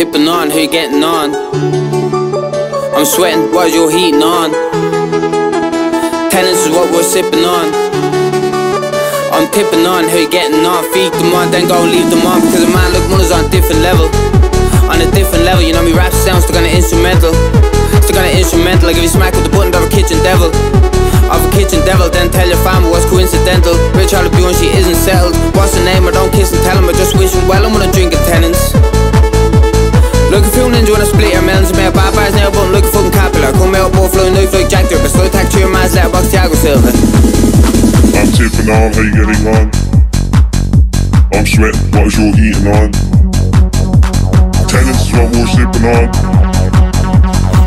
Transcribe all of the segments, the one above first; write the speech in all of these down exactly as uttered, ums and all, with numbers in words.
tipping on, who you getting on? I'm sweating, what is your heating on? Tennis is what we're sipping on. I'm tipping on, who you getting on? Feed them on, then go leave them on. Because a man look one is on a different level. On a different level, you know me rap sounds still kinda instrumental. Still kinda instrumental, I give you smack with the button of a kitchen devil. Of a kitchen devil, then tell your family what's coincidental. Rich how to be when she isn't settled. What's her name? I don't kiss and tell him, I just wish him well. I'm gonna drink at tenants. Look if you ninja wanna split your melons. I'm bad bars now, but I'm looking fucking capital. Come out, ball flowing, no flow, jack drip. I slow attack to your man's letterbox, Thiago Silva. I'm tipping on, how you getting on? I'm sweating, what is your eating on? Tenants is what we're sipping on.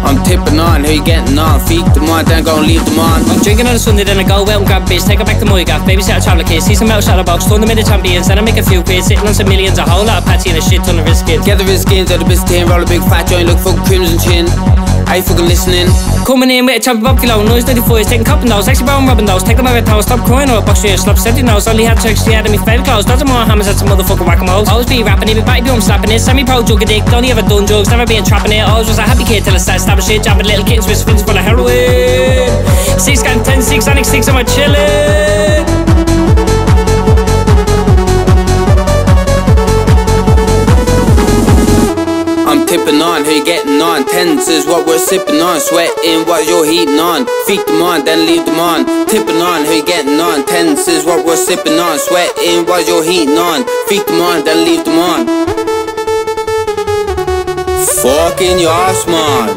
I'm tipping on, who you getting on? Feed them on, then go and leave them on. I'm drinking on a Sunday, then I go out and grab bitch. Take her back to Moygaff, babysit a travel kiss. See some metal shadow box, turn them into champions. Then I make a few quids, sitting on some millions. A whole lot of patchy and a shit ton of risk skins. Get the risk skins, out the bits of tin. Roll a big fat joint, look fucking crimson chin. Are you fucking listening? Coming in with a champion Bob Dillon. Noise ninety-fours, taking copping those. Actually brown robbing those. Take them over a tower, stop crying or a box of your slop. Seventy nose, only had tricks, she had me favorite clothes. Dodging more hammers at some motherfucking whack-a-moles. Always be rapping it, be batty, be um slapping it. Semi-pro jugger dick, don't ever done drugs. Never been trapping it, always was a happy kid till I started stabbing shit, jabbing little kittens with splints full of heroin. Six gun, ten, six, annex six, and we're chilling. I'm tipping on, who you getting on? Tenants is what we're sipping on. Sweating, what you're heating on. Feed them on, then leave them on. Tipping on, who you getting on? Tenants is what we're sipping on. Sweating, what you're heating on. Feed them on, then leave them on. Fucking your ass, man.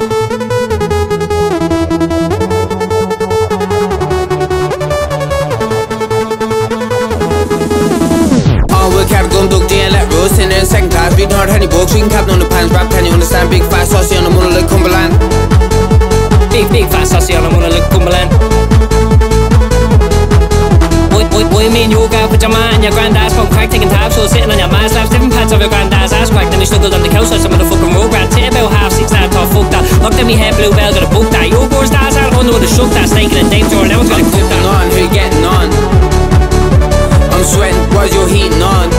In the second class, reading hard honey books, reading cap on the pants, rap can you understand? Big fat saucy on a monolith Cumberland. Big big fat saucy on a monolith Cumberland. Boy boy boy, me and you got with your man and your granddad's from crack taking tabs, so sitting on your man's laps, different pants of your granddad's ass cracked, and he snuggled on the couch like some of the fucking road rat. Titty about half six that top fuck that. Locked in me head blue bells with a book that. Your boy's dad's out under with a shook that's taking a date door, now it's gonna clip that. On, who you getting on? I'm sweating, what's your heating on?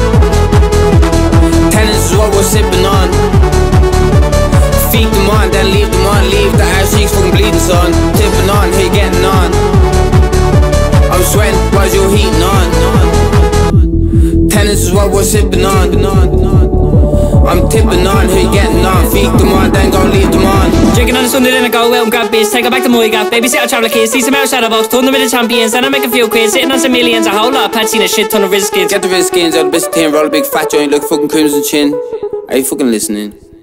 Tenants is what we're sipping on. Feed them on, then leave them on. Leave the ass cheeks fucking bleeding, son. Tipping on, who you getting on? I'm sweating, why's your heating on? Tenants is what we're sipping on. I'm tipping on, who you getting on? Feed them on, then go leave them on. Drinking on a Sunday, then I go out and grab bitch. Take her back to Moygaff, babysit a travel kids. See some metal shadow box, turn them into champions. Then I make a few quids, sitting on some millions. A whole lot of patchy and a shit ton of risk skins. Get the risk skins, out the bits of tin. Roll a big fat joint, look fucking crimson chin. Are you fucking listening?